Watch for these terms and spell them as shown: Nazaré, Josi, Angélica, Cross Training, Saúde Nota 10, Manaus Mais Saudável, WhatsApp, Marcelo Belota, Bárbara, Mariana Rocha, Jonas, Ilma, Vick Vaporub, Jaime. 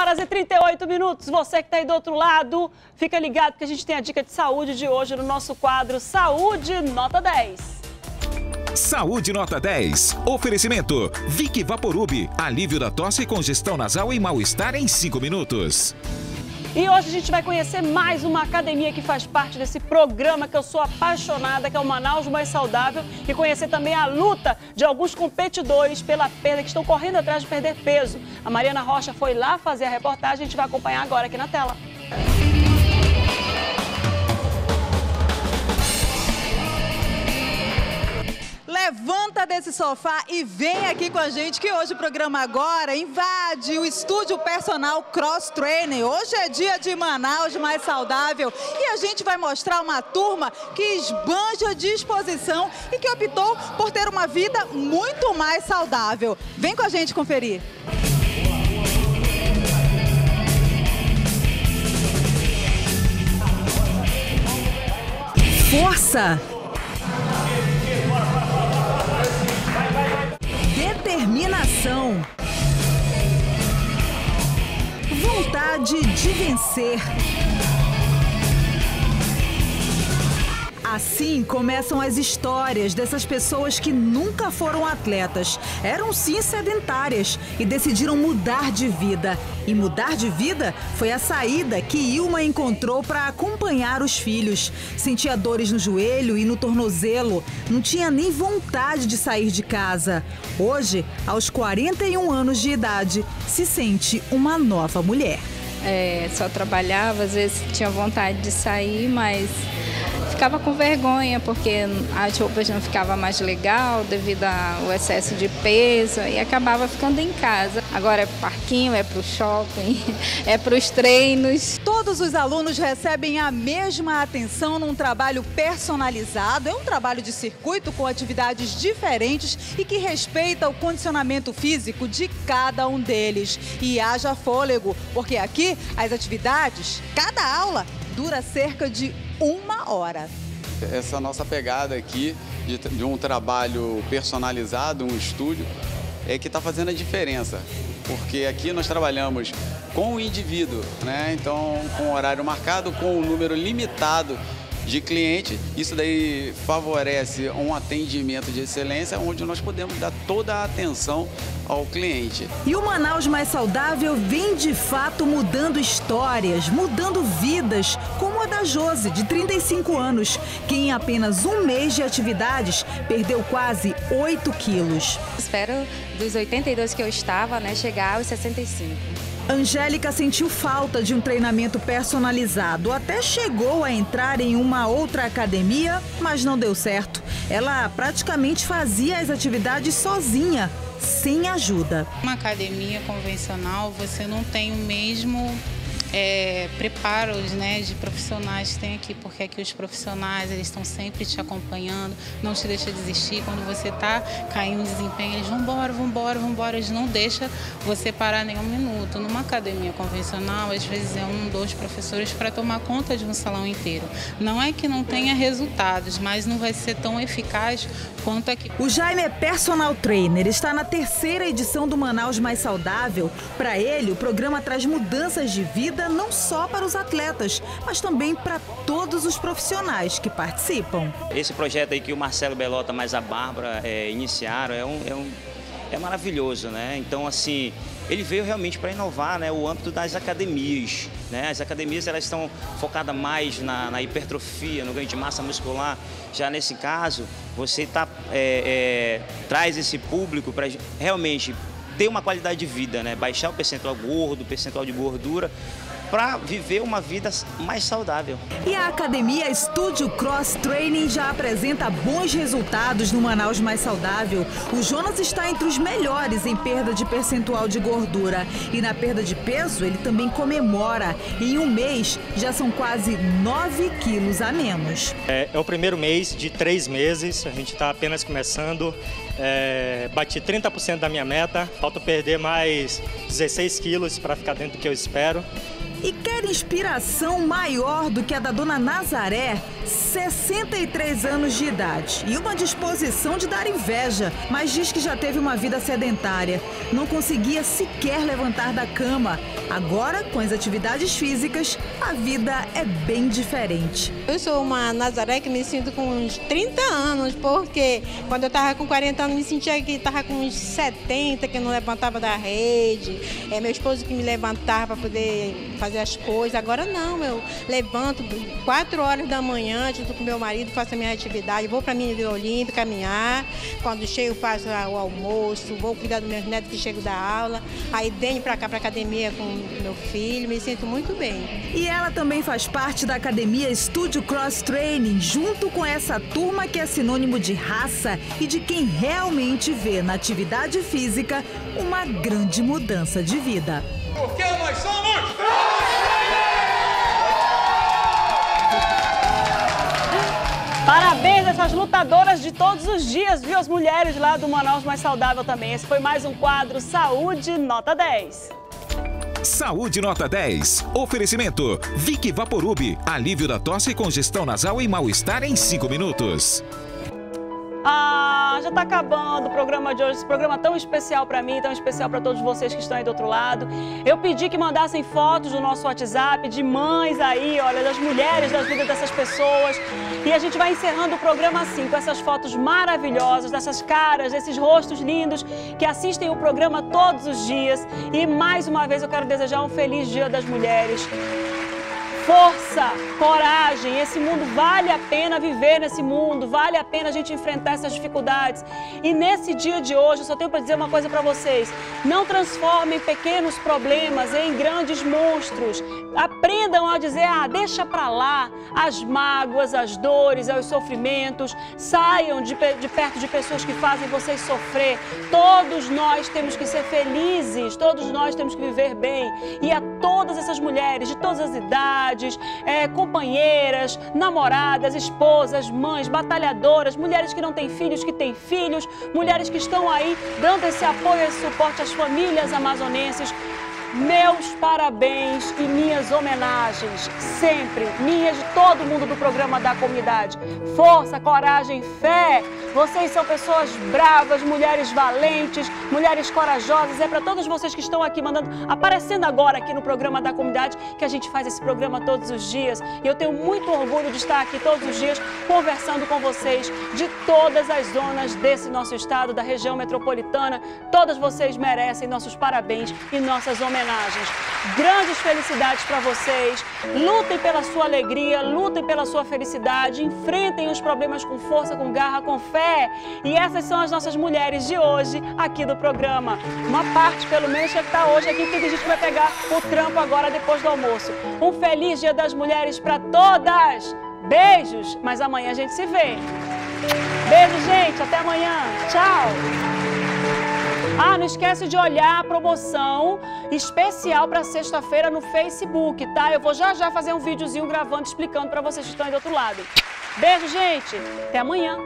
horas e 38 minutos. Você que está aí do outro lado, fica ligado que a gente tem a dica de saúde de hoje no nosso quadro Saúde Nota 10. Saúde Nota 10. Oferecimento Vick Vaporub. Alívio da tosse, congestão nasal e mal-estar em 5 minutos. E hoje a gente vai conhecer mais uma academia que faz parte desse programa que eu sou apaixonada, que é o Manaus Mais Saudável, e conhecer também a luta de alguns competidores pela perda, que estão correndo atrás de perder peso. A Mariana Rocha foi lá fazer a reportagem, a gente vai acompanhar agora aqui na tela. Levanta desse sofá e vem aqui com a gente, que hoje o programa Agora invade o estúdio personal Cross Training. Hoje é dia de Manaus Mais Saudável e a gente vai mostrar uma turma que esbanja disposição e que optou por ter uma vida muito mais saudável. Vem com a gente conferir. Força! Determinação. Vontade de vencer. Assim começam as histórias dessas pessoas que nunca foram atletas. Eram sim sedentárias e decidiram mudar de vida. E mudar de vida foi a saída que Ilma encontrou para acompanhar os filhos. Sentia dores no joelho e no tornozelo. Não tinha nem vontade de sair de casa. Hoje, aos 41 anos de idade, se sente uma nova mulher. Só trabalhava, às vezes tinha vontade de sair, mas ficava com vergonha porque as roupas não ficavam mais legal devido ao excesso de peso e acabava ficando em casa. Agora é pro parquinho, é pro shopping, é pros treinos. Todos os alunos recebem a mesma atenção num trabalho personalizado. É um trabalho de circuito com atividades diferentes e que respeita o condicionamento físico de cada um deles. E haja fôlego, porque aqui as atividades, cada aula, dura cerca de 1 hora. Essa nossa pegada aqui de um trabalho personalizado, um estúdio, é que está fazendo a diferença, porque aqui nós trabalhamos com o indivíduo, né? Então, com o horário marcado, com um número limitado de cliente, isso daí favorece um atendimento de excelência, onde nós podemos dar toda a atenção ao cliente. E o Manaus Mais Saudável vem de fato mudando histórias, mudando vidas, como a da Josi, de 35 anos, que em apenas 1 mês de atividades perdeu quase 8 quilos. Espero dos 82 que eu estava, né, chegar aos 65. Angélica sentiu falta de um treinamento personalizado. Até chegou a entrar em uma outra academia, mas não deu certo. Ela praticamente fazia as atividades sozinha, sem ajuda. Uma academia convencional, você não tem o mesmo preparos, né, de profissionais que tem aqui, porque aqui os profissionais, eles estão sempre te acompanhando, não te deixa desistir. Quando você tá caindo em desempenho, eles vão embora, eles não deixam você parar nem um minuto. Numa academia convencional, às vezes é 1, 2 professores para tomar conta de um salão inteiro. Não é que não tenha resultados, mas não vai ser tão eficaz quanto aqui. O Jaime é personal trainer, está na 3ª edição do Manaus Mais Saudável. Para ele, o programa traz mudanças de vida não só para os atletas, mas também para todos os profissionais que participam. Esse projeto aí que o Marcelo Belota mais a Bárbara iniciaram é maravilhoso, né? Então, assim, ele veio realmente para inovar, né, o âmbito das academias, né? As academias, elas estão focadas mais na hipertrofia, no ganho de massa muscular. Já nesse caso, você traz esse público para realmente ter uma qualidade de vida, né? Baixar o percentual gordo, o percentual de gordura, para viver uma vida mais saudável. E a academia Estúdio Cross Training já apresenta bons resultados no Manaus Mais Saudável. O Jonas está entre os melhores em perda de percentual de gordura. E na perda de peso, ele também comemora. E em 1 mês, já são quase 9 quilos a menos. É o primeiro mês de 3 meses, a gente está apenas começando. bati 30% da minha meta, falta perder mais 16 quilos para ficar dentro do que eu espero. E quer inspiração maior do que a da dona Nazaré? 63 anos de idade e uma disposição de dar inveja, mas diz que já teve uma vida sedentária. Não conseguia sequer levantar da cama. Agora, com as atividades físicas, a vida é bem diferente. Eu sou uma Nazaré que me sinto com uns 30 anos, porque quando eu estava com 40 anos, me sentia que estava com uns 70, que não levantava da rede. É meu esposo que me levantava para poder fazer as coisas. Agora não, eu levanto 4 horas da manhã, junto com meu marido, faço a minha atividade, vou para a minha Vila Olímpia caminhar, quando chego faço o almoço, vou cuidar dos meus netos que chegam da aula, aí venho para cá para a academia com meu filho, me sinto muito bem. E ela também faz parte da academia Estúdio Cross Training, junto com essa turma que é sinônimo de raça e de quem realmente vê na atividade física uma grande mudança de vida. Porque nós somos... Parabéns a essas lutadoras de todos os dias, viu? As mulheres lá do Manaus Mais Saudável também. Esse foi mais um quadro Saúde Nota 10. Saúde Nota 10. Oferecimento Vick Vaporub. Alívio da tosse, congestão nasal e mal-estar em 5 minutos. Já tá acabando o programa de hoje, esse programa tão especial para mim, tão especial para todos vocês que estão aí do outro lado. Eu pedi que mandassem fotos do nosso WhatsApp, de mães aí, olha, das mulheres, das vidas dessas pessoas. E a gente vai encerrando o programa assim, com essas fotos maravilhosas, dessas caras, desses rostos lindos que assistem o programa todos os dias. E mais uma vez eu quero desejar um feliz Dia das Mulheres. Força, coragem, esse mundo vale a pena viver nesse mundo, vale a pena a gente enfrentar essas dificuldades. E nesse dia de hoje, eu só tenho para dizer uma coisa para vocês, não transformem pequenos problemas em grandes monstros. Aprendam a dizer, deixa para lá as mágoas, as dores, os sofrimentos, saiam de perto de pessoas que fazem vocês sofrer. Todos nós temos que ser felizes, todos nós temos que viver bem. E a todas essas mulheres, de todas as idades, companheiras, namoradas, esposas, mães, batalhadoras, mulheres que não têm filhos, que têm filhos, mulheres que estão aí dando esse apoio, esse suporte às famílias amazonenses. Meus parabéns e minhas homenagens, sempre, minhas de todo mundo do programa da comunidade. Força, coragem, fé, vocês são pessoas bravas, mulheres valentes, mulheres corajosas. É para todos vocês que estão aqui mandando, aparecendo agora aqui no programa da comunidade, que a gente faz esse programa todos os dias. E eu tenho muito orgulho de estar aqui todos os dias conversando com vocês de todas as zonas desse nosso estado, da região metropolitana. Todas vocês merecem nossos parabéns e nossas homenagens. Grandes felicidades para vocês, lutem pela sua alegria, lutem pela sua felicidade, enfrentem os problemas com força, com garra, com fé. E essas são as nossas mulheres de hoje aqui do programa. Uma parte pelo menos é que está hoje aqui, porque a gente vai pegar o trampo agora depois do almoço. Um feliz Dia das Mulheres para todas! Beijos, mas amanhã a gente se vê. Beijo, gente, até amanhã, tchau! Não esquece de olhar a promoção especial para sexta-feira no Facebook, tá? Eu vou já fazer um videozinho gravando, explicando para vocês que estão aí do outro lado. Beijo, gente! Até amanhã!